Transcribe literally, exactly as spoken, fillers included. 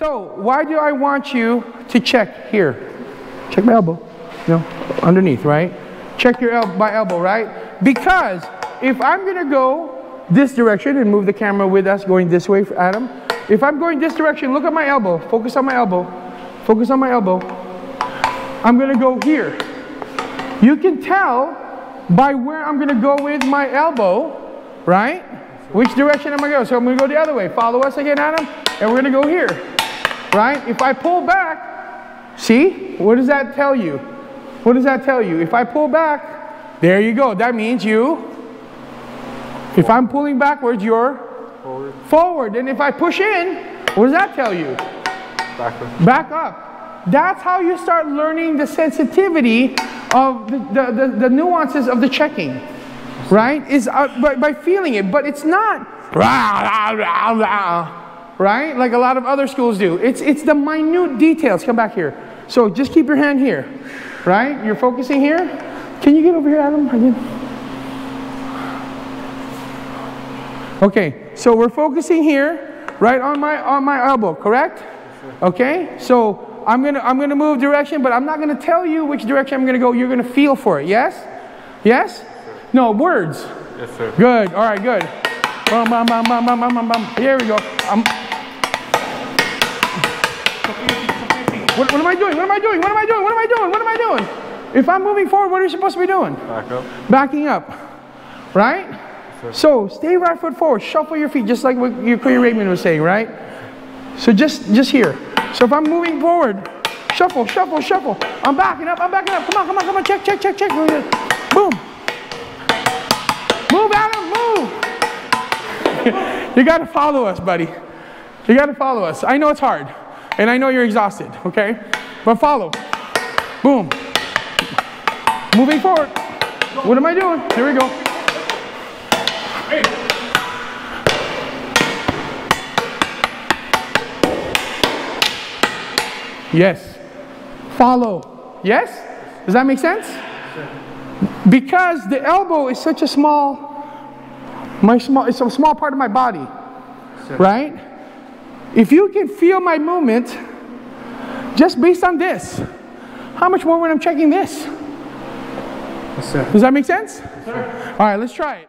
So why do I want you to check here? Check my elbow. No, underneath, right? Check your el my elbow, right? Because if I'm going to go this direction and move the camera with us going this way, for Adam. If I'm going this direction, look at my elbow. Focus on my elbow. Focus on my elbow. I'm going to go here. You can tell by where I'm going to go with my elbow, right? Which direction am I going? So I'm going to go the other way. Follow us again, Adam. And we're going to go here, right? If I pull back, see? What does that tell you? What does that tell you? If I pull back, there you go. That means you, if I'm pulling backwards, you're forward. forward. And if I push in, what does that tell you? Backwards. Back up. That's how you start learning the sensitivity of the, the, the, the nuances of the checking, right? Is uh, by, by feeling it, but it's not rah, rah, rah, rah, right? Like a lot of other schools do. It's, it's the minute details. Come back here. So just keep your hand here. Right? You're focusing here. Can you get over here, Adam? Again. Okay. So we're focusing here, right on my on my elbow. Correct? Okay. So I'm gonna I'm gonna move direction, but I'm not gonna tell you which direction I'm gonna go. You're gonna feel for it. Yes? Yes? No words. Yes, sir. Good. All right. Good. Bum, bum, bum, bum, bum, bum, bum. Here we go. Um, What, what am I doing? What am I doing? What am I doing? What am I doing? What am I doing? If I'm moving forward, what are you supposed to be doing? Back up. Backing up. Right? Sure. So stay right foot forward. Shuffle your feet, just like what your Korean Raidman was saying, right? So just, just here. So if I'm moving forward, shuffle, shuffle, shuffle. I'm backing up. I'm backing up. Come on, come on, come on. Check, check, check, check. Boom. Move, Adam, move. You got to follow us, buddy. You got to follow us. I know it's hard. And I know you're exhausted, okay? But follow. Boom. Moving forward. What am I doing? Here we go. Yes. Follow. Yes? Does that make sense? Because the elbow is such a small, my small, it's a small part of my body, right? If you can feel my movement, just based on this, how much more when I'm checking this? Yes, sir. Does that make sense? Yes, sir. All right, let's try it.